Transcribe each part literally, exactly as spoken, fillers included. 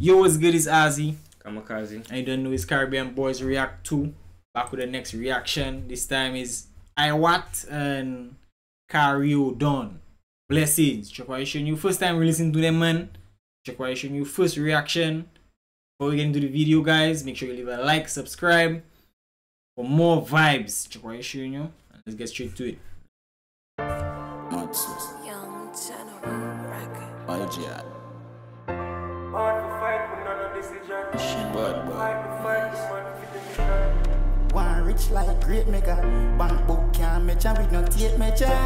Yo, what's good? It's Ozzy. Kamikaze. I don't know, it's Caribbean Boys React two. Back with the next reaction. This time is Iwaata and Kahiro Don. Blessings. Check what I showing you. First time we listen to them, man. Check what I showing you. First reaction. Before we get into the video, guys, make sure you leave a like, subscribe for more vibes. Check what I showing you. And let's get straight to it. Nonsense. Young General Record. By hard to fight with none of this decision. Hard to fight with none of this decision. One rich like great maker. One book can't match and with no tape match. Living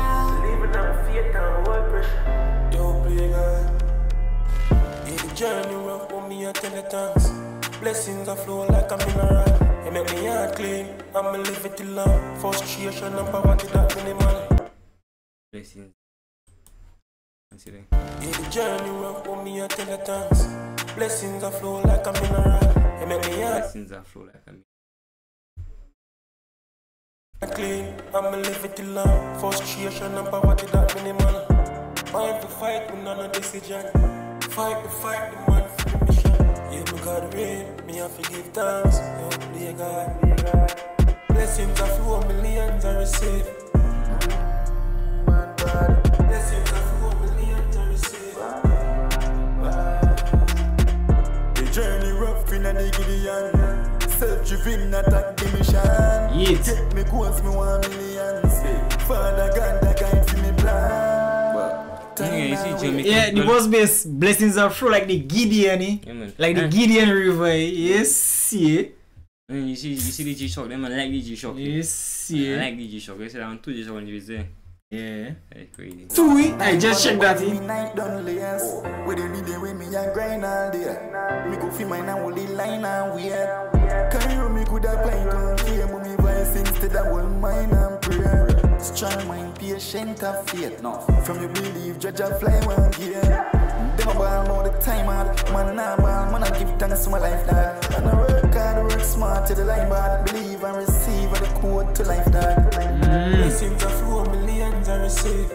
on faith and world pressure. Don't play God. If the journey rough for me, I tell the thanks. Blessings are flow like a mineral. It make me heart clean. I'ma live it till love. Frustration and poverty that minimal. Blessings. If the journey rough for me, I tell the thanks. Blessings are flow like a mineral. Blessings are flow like a mineral. I clean, I'ma live it till love. Frustration and poverty that minimal. Mind to fight with none of this decision. Fight to fight the man for the mission. Yeah, me God reign, me have to give thanks. Yo, play God. Blessings are flow, millions I receive. Blessings are flow. Journey rough in a Gideon. Self-driven attack the mission. Yes. Get me goals, me one millions. Father God, that guy for me plan. Yeah, the boss base blessings are flow like the Gideon, eh? Yeah, like the Gideon river, eh? Yes, yeah. And you see, you see the G-Shock, them man like the G-Shock. Yes, yeah. I like the G-Shock. I said I'm two G-Shock when you was there. Yeah, that's crazy. So we, I just checked that in. Where they need with me and grind all day. Me go feel mine and only line and weird. Kahiro me could apply to fear. Mummy voice instead of all mine and prayer. Strong mind, patient and faith. From your belief, judge and fly one gear. Them a ball all the time, man a ball, man a give thanks to my life dog. And I work hard, work smart to the line bad. Believe and receive the code to life dog. Blessings are flow, millions I receive.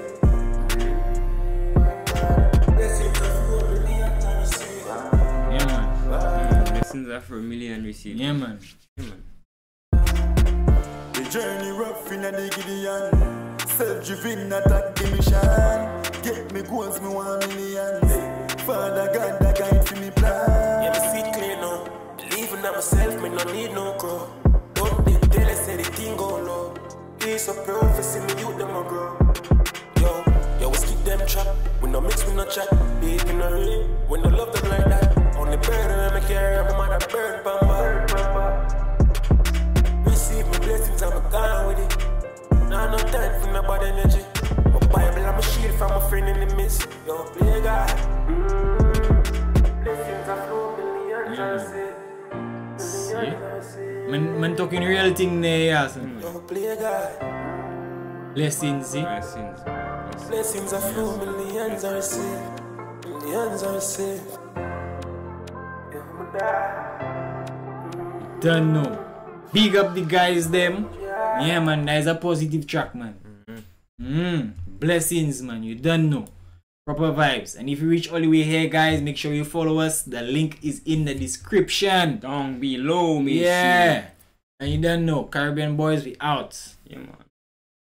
Blessings are flow, millions I receive. Yeah man. Blessings are flow, millions I receive. Yeah man. Yeah man. The journey rough in a Gideon. Self-driven attack the mission. Get me goals, me one millions. Father God, that guide for me plan. Yeah, me see clear now. Believe in myself, me no need no crow. Don't be tell us say the thing go low. So prophecy, me youth them a grow. Yo, yo, we skip them trap. We no mix, we no chat. Big in no real, we no love them like that. Only burden I carry, my mother burn, bamba. Receive my blessings, I'm a gone with it. Now no time for my bad energy. My Bible, I'm a shield from my friend in the midst. Yo, play God. Mm. Blessings are flow, millions I receive. Millions I receive. Man, man talking real thing there, yeah, son. Blessings, see? Blessings. Blessings are flow, millions I receive. Millions I receive. Don't know. Big up the guys, them. Yeah, man, that is a positive track, man. Mm. Mm. Blessings, man, you don't know. Proper vibes. And if you reach all the way here, guys, make sure you follow us. The link is in the description down below. Me yeah, sure. And you don't know, Caribbean Boys, we out. Yeah man.